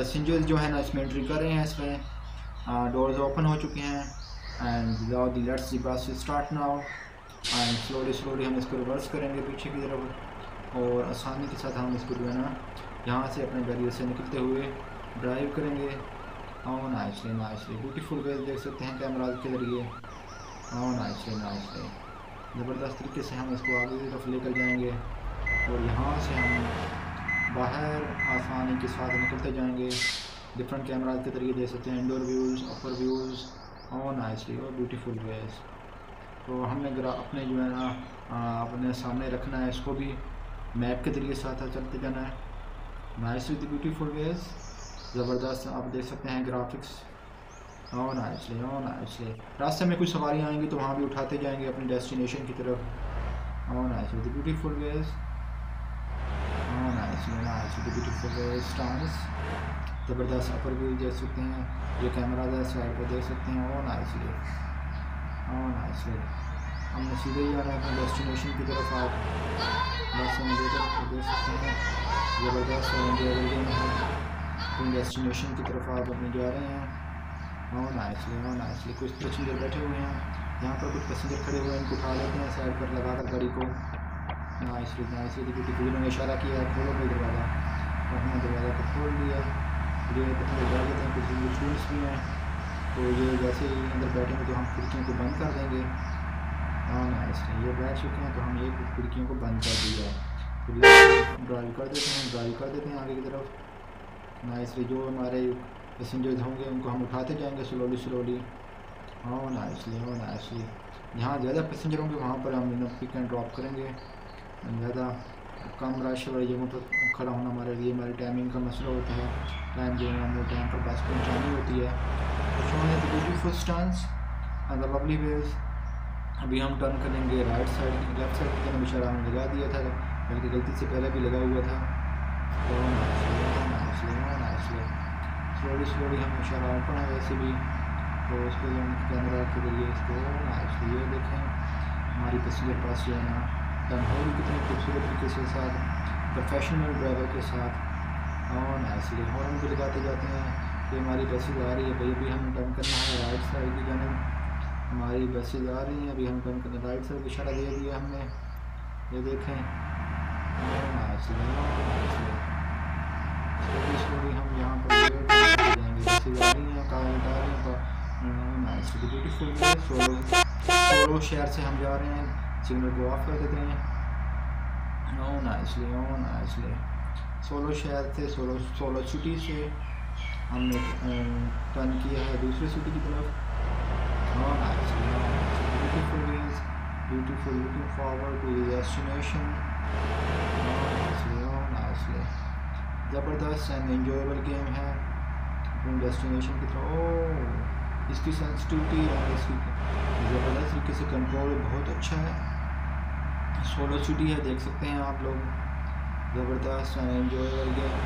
Passengers जो है ना इसमें एंट्री कर रहे हैं, इसमें डोर्स ओपन हो चुके हैं। And now the let's the bus start now. And slowly slowly हम इसको रिवर्स करेंगे पीछे की तरफ और आसानी के साथ हम इसको जो है ना यहाँ से अपने बैरियर से निकलते हुए ड्राइव करेंगे। On nicely nicely beautiful ways देख सकते हैं कैमराज के जरिए। ऑन नाइसली नाइसली ज़बरदस्त तरीके से हम इसको आगे की तरफ लेकर जाएंगे और यहाँ से हम बाहर आसानी के साथ निकलते जाएंगे। डिफरेंट कैमराज के जरिए देख सकते हैं, indoor views, upper views. On nicely और ब्यूटीफुल वेज। तो हमने अपने जो है ना अपने सामने रखना है, इसको भी मैप के जरिए साथ चलते जाना है। नाइस विद ब्यूटीफुल वेज, ज़बरदस्त आप देख सकते हैं graphics. On nicely on nicely रास्ते में कुछ सवारियाँ आएंगी तो वहाँ भी उठाते जाएंगे अपने डेस्टिनेशन की तरफ। On nicely with beautiful ways. On nicely nicely with beautiful ways stars. ज़बरदस्त अपर व्यू देख सकते हैं, ये कैमरा है साइड पर देख सकते हैं। ऑन नाइसली ऑन नाइसली हमने सीधे ही आना है अपने डेस्टिनेशन की तरफ। आप बस हम देख सकते हैं ज़बरदस्त है डेस्टिनेशन की तरफ आप अपने जा रहे हैं। ऑन नाइसली ऑन नाइसली कुछ पैसेंजर बैठे हुए हैं यहाँ पर, कुछ पैसेंजर खड़े हुए हैं, इनको उठा लेते हैं साइड पर लगा कर गाड़ी को। नाइसली नाइसली उन्होंने इशारा किया है खोलो कोई दरवाज़ा, और हमने दरवाज़ा को खोल दिया। ये पैसेंजर जा लेते हैं, कुछ स्टूडेंट्स भी हैं तो ये जैसे ही अंदर बैठेंगे तो हम खिड़कियों को बंद कर देंगे। ऑन नाइसली ये बैठ चुके हैं तो हम ये खिड़कियों को बंद कर दिया, ड्राइव कर देते हैं, ड्राइव कर देते हैं आगे की तरफ। नाइसली जो हमारे पैसेंजर्स होंगे उनको हम उठाते जाएंगे slowly slowly. On nicely on nicely जहाँ ज़्यादा पैसेंजर होंगे वहाँ पर हम इन्हें पिक एंड ड्रॉप करेंगे। ज़्यादा कम रश वाली जगहों पर खड़ा होना हमारे लिए, हमारी टाइमिंग का मसला होता है, टाइम जो है हमें टाइम पर बस पहुँचानी होती है। First chance and the lovely ways. अभी हम टर्न करेंगे राइट साइड, लेफ्ट साइड की तरफ इशारा हमने लगा दिया था, बल्कि गलती से पहले भी लगा हुआ था। स्लोली स्लोली हम इशारा ओपन है वैसे भी तो उसको जो कैमरा के जरिए इसको नाइसली ये देखें हमारी पैसेंजर पास जो है ना टर्न कितने खूबसूरत तरीके से साथ प्रोफेशनल ड्राइवर के साथ। और नाइसली हॉर्न भी लगाते जाते हैं कि हमारी बसेज आ रही है भाई, अभी हम टर्न करना है राइट साइड की जाने, हमारी बसेज आ रही हैं, अभी हम टर्न करना राइट साइड का इशारा दे दिया हमने, ये देखें। और नाइसली स्लोली हम यहाँ पर सोलो शहर से हम जा रहे हैं, सिग्नल को ऑफ कर देते हैं। ऑन नाइसली सोलो शहर से सोलो सिटी से हमने टर्न किया है दूसरे सिटी की तरफ। On nicely beautiful ways beautiful looking forward to the destination. On nicely ज़बरदस्त एंड एंजॉयबल गेम है अपनी डेस्टिनेशन की तरफ। ओह इसकी सेंसिटिविटी और इसकी ज़बरदस्त तरीके से कंट्रोल बहुत अच्छा है। सोलो सिटी है देख सकते हैं आप लोग, ज़बरदस्त and enjoyable game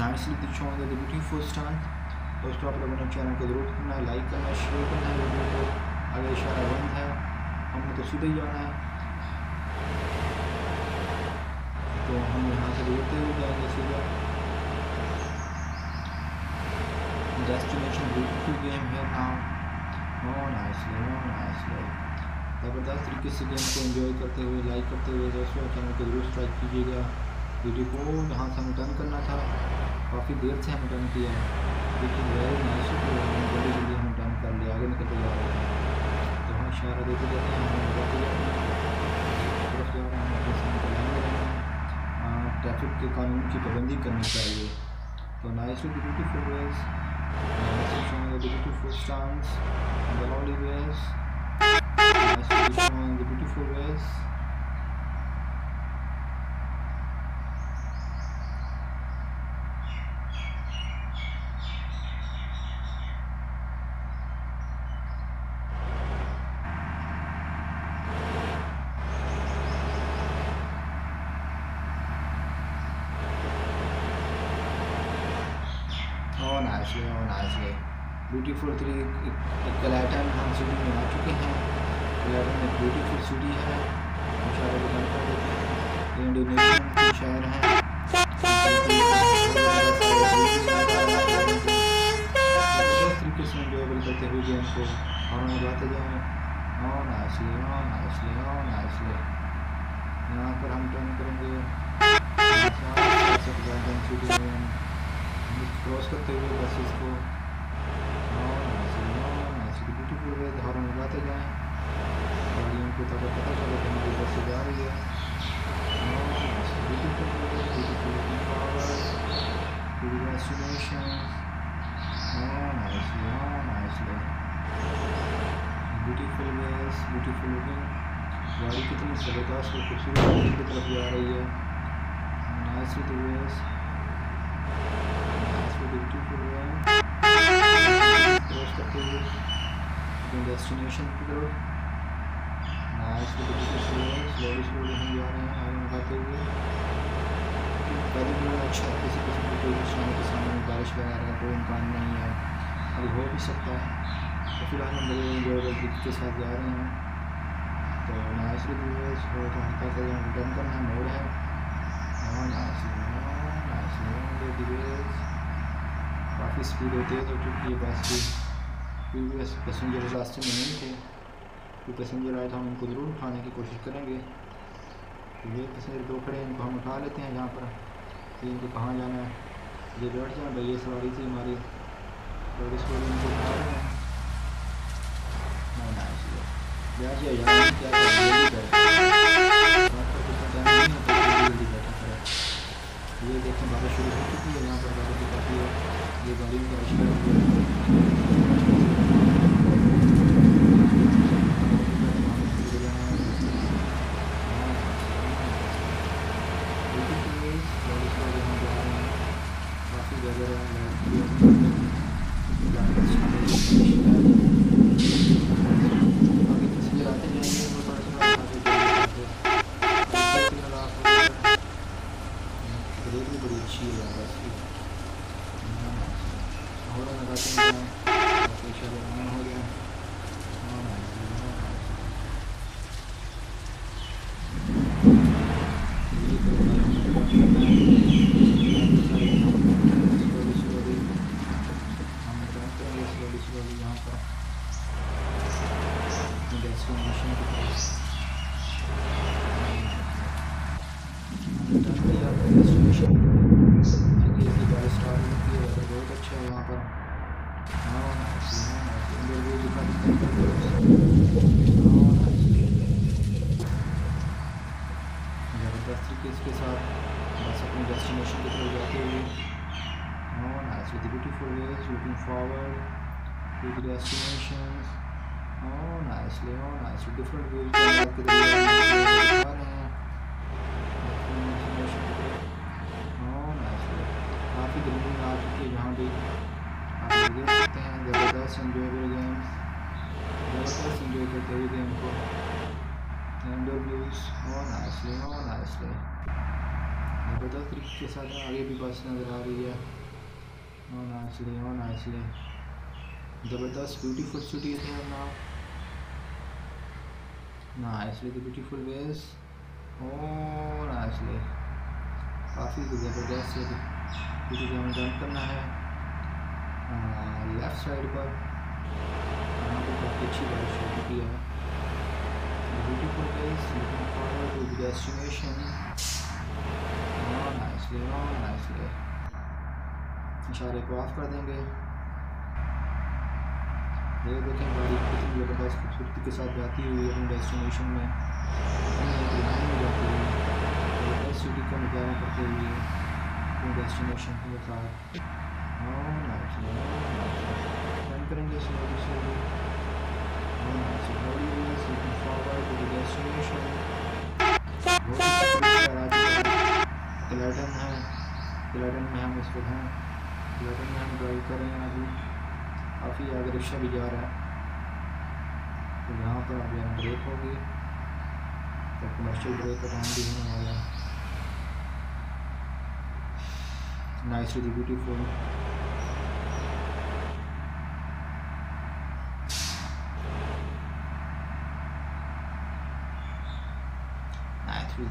nicely the beautiful star. दोस्तों आप लोगों ने चैनल को जरूर करना, लाइक करना, शेयर करना है वीडियो को। अगर इशारा बंद है हमने तो सीधे ही जाना है, तो हम यहाँ से देखते हुए जाएंगे सीधा डेस्टिनेशन। ब्यूटीफुल गेम है now. On nicely on nicely ज़बरदस्त तरीके से गेम को एंजॉय करते हुए लाइक करते हुए दोस्तों चैनल को जरूर सब्सक्राइब कीजिएगा। वीडियो को यहाँ से हमें टर्न करना था, काफ़ी देर से हमें टर्न किया है, लेकिन वेरी नाइस जल्दी जल्दी हमें टर्न कर लिया, आगे निकलते जा रहे हैं। तो हम इशारा देते जाते हैं, ट्रैफिक के कानून की पाबंदी करनी चाहिए। तो nice with beautiful ways beautiful stars lovely ways beautiful ways. On nicely beautiful कलाटन हम सिटी में आ चुके हैं। कलाटन एक ब्यूटीफुल सिटी है, इंडोनेशियन शहर है, यहाँ पर हम टर्न करेंगे, क्रॉस करते हुए बस इसको ब्यूटीफुल वे हॉर्न लगाते जाएँ। गाड़ियों को तब पता चला कि मेरी बस जा रही है। ब्यूटीफुल वेस, ब्यूटीफुल लुकिंग गाड़ी कितनी जबरदस्त और खूबसूरत की तरफ जा रही है। Nice with ways, nice with beautiful way, cross करते हुए अपने डेस्टिनेशन की तरफ। Nice with beautiful way, slowly slowly हम जा रहे हैं आगे बढ़ाते हुए। पहले भी अच्छा किसी किस्म की कोई दुश्मन के सामने बारिश वगैरह का कोई इम्कान नहीं है, अभी हो भी सकता है। तो फिलहाल हम बड़े के साथ जा रहे हैं। तो नाइसली हल्का सा यहाँ रिटर्न करना मोड़ है। काफ़ी स्पीड होती है तो ट्रिप की बस की प्रीवियस पैसेंजर रास्ते में नहीं थे। कोई पैसेंजर आए तो हम उनको ज़रूर उठाने की कोशिश करेंगे। तो ये पैसेंजर दो खड़े हैं, इनको हम उठा लेते हैं। यहाँ पर कि इनको कहाँ जाना है, ये बैठ जाए। भाई ये सवारी थी हमारी, तो इसको उठा रहे हैं। क्या किया यार, क्या ये देखें बारिश शुरू हो चुकी है। यहाँ पर बारिश की काफ़ी है, ये गाड़ी में बारिश काफ़ी जगह है। इसके साथ बस अपने डेस्टिनेशन की तरफ जाते हुए। Nice with beautiful ways, looking forward to the destinations. Nicely nice with different views के साथ आ रहे हैं। काफ़ी ग्रीन आ चुकी है, यहाँ भी आप देख सकते हैं। ज़बरदस्त एंजॉयबल गेम्स, ज़बरदस्त एंजॉय करते हुए गेम को। इंडोर व्यूज नाइसली ज़बरदस्त तरीके के साथ आगे भी बस नज़र आ रही है। नाइसली ज़बरदस्त ब्यूटीफुल सिटी है now. Nicely the beautiful ways. Nicely काफ़ी ज़बरदस्त क्योंकि हमें जंप करना है लेफ्ट साइड पर। यहाँ पर काफ़ी अच्छी बारिश हो चुकी है। Beautiful place, looking forward to the destination. Nicely इशारे को ऑफ कर देंगे। ये देखें गाड़ी कितनी ज़बरदस्त खूबसूरती के साथ जाती हुई अपने डेस्टिनेशन में जाती हुई। ज़बरदस्त सिटी का नजारा करते हुए अपने डेस्टिनेशन के साथ। टर्न करेंगे slowly slowly. Looking forward to the destination. प्लेटन है, प्लेटन में हम इस वक्त हैं। प्लेटन में हम ड्राइव कर रहे हैं अभी। काफ़ी आगे रिक्शा भी जा रहा है। तो यहाँ पर अभी हम ब्रेक होगी, तो कमर्शियल ब्रेक का टाइम भी होने वाला है। नाइसली द ब्यूटीफुल, नाइसली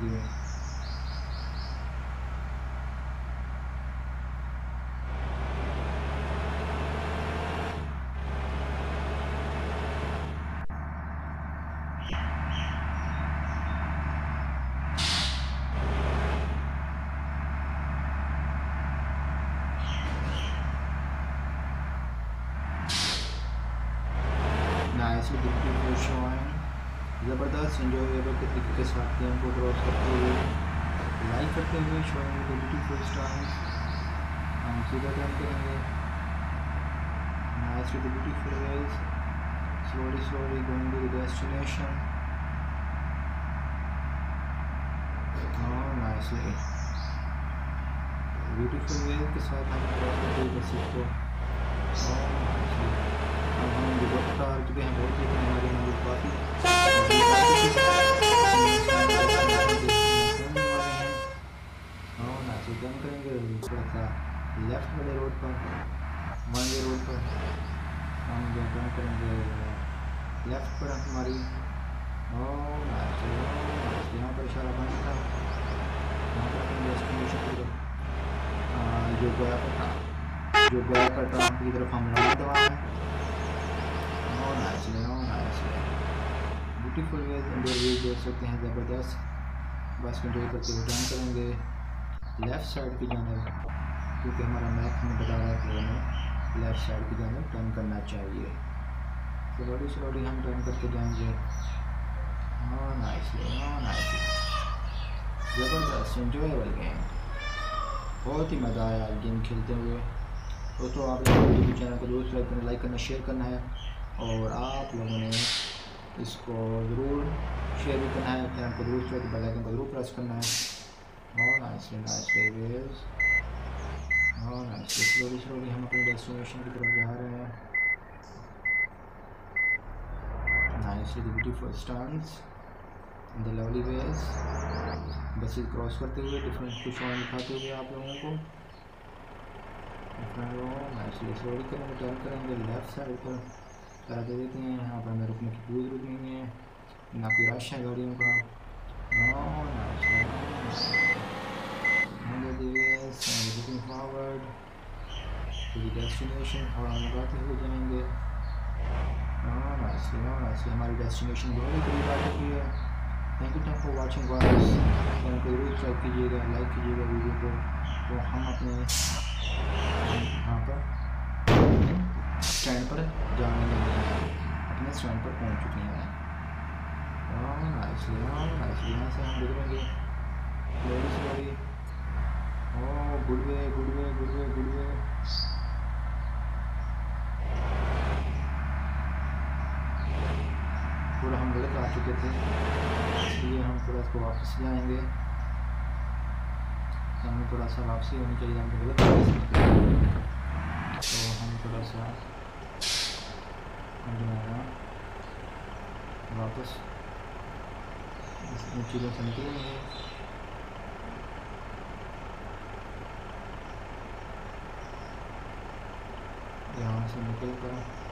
से ब्यूटीफुल शो आए, ज़बरदस्त एंजॉयबल तरीके के साथ गेम को क्रॉस करते हुए लाइक करते हुए शो आएंगे ब्यूटीफुल स्टाइल। हम सीधा क्रम करेंगे nice with beautiful wells, slowly slowly going to the destination. Beautiful wave के साथ हम लेफ्ट वाले रोड पर हम गन करेंगे लेफ्ट पर हमारी। यहाँ पर इशारा बंद था, जो गोया का ट्रंप की तरफ हम लगा दबाए। ब्यूटीफुल वेज इंटरव्यू देख सकते हैं, ज़बरदस्त। बस कंट्रोल करके रिटर्न करेंगे लेफ़्ट साइड की जानब, क्योंकि हमारा मैप हमें बता रहा है कि हमें लेफ़्ट साइड की जानब टर्न करना चाहिए। स्लोली स्लोली हम टर्न करके जाएंगे। ज़बरदस्त एंजॉयबल गेम, बहुत ही मज़ा आया गेम खेलते हुए। दोस्तों आप लोगों को यूट्यूब चैनल को जरूर सब्सक्राइब करना, लाइक करना, शेयर करना है, और आप लोगों ने इसको ज़रूर शेयर भी करना है, चैनल को जरूर सब्सक्राइब, बेल आइकन को जरूर प्रेस करना है। और स्लोली स्लोली हम अपने डेस्टिनेशन की तरफ जा रहे हैं। Nicely beautiful stunts in the lovely ways, buses cross करते हुए डिफरेंट कुछ और दिखाते हुए आप लोगों को। टर्न करेंगे लेफ्ट साइड पर, कर देते हैं। यहाँ पर हमें रुकने की कोई जरूरत नहीं है, ना कोई रश है गाड़ियों का। डेस्टिनेशन और हम लगाते हुए जाएंगे। हमारी डेस्टिनेशन बहुत ही करीब आ चुकी है। Thank you for watching guys, channel को जरूर सब्सक्राइब कीजिएगा, लाइक कीजिएगा वीडियो को। तो हम अपने यहाँ पर स्टैंड पर जाने लगे हैं, अपने स्टैंड पर पहुँच चुके हैं। यहाँ से हम गुजरेंगे slowly slowly. Oh good way. पूरा हम गलत आ चुके थे, इसलिए हम थोड़ा इसको वापस जाएंगे। हमें थोड़ा सा वापसी होनी चाहिए, हम गलत तो हम थोड़ा सा वापस चीज़ों से निकलेंगे। यहाँ से निकल कर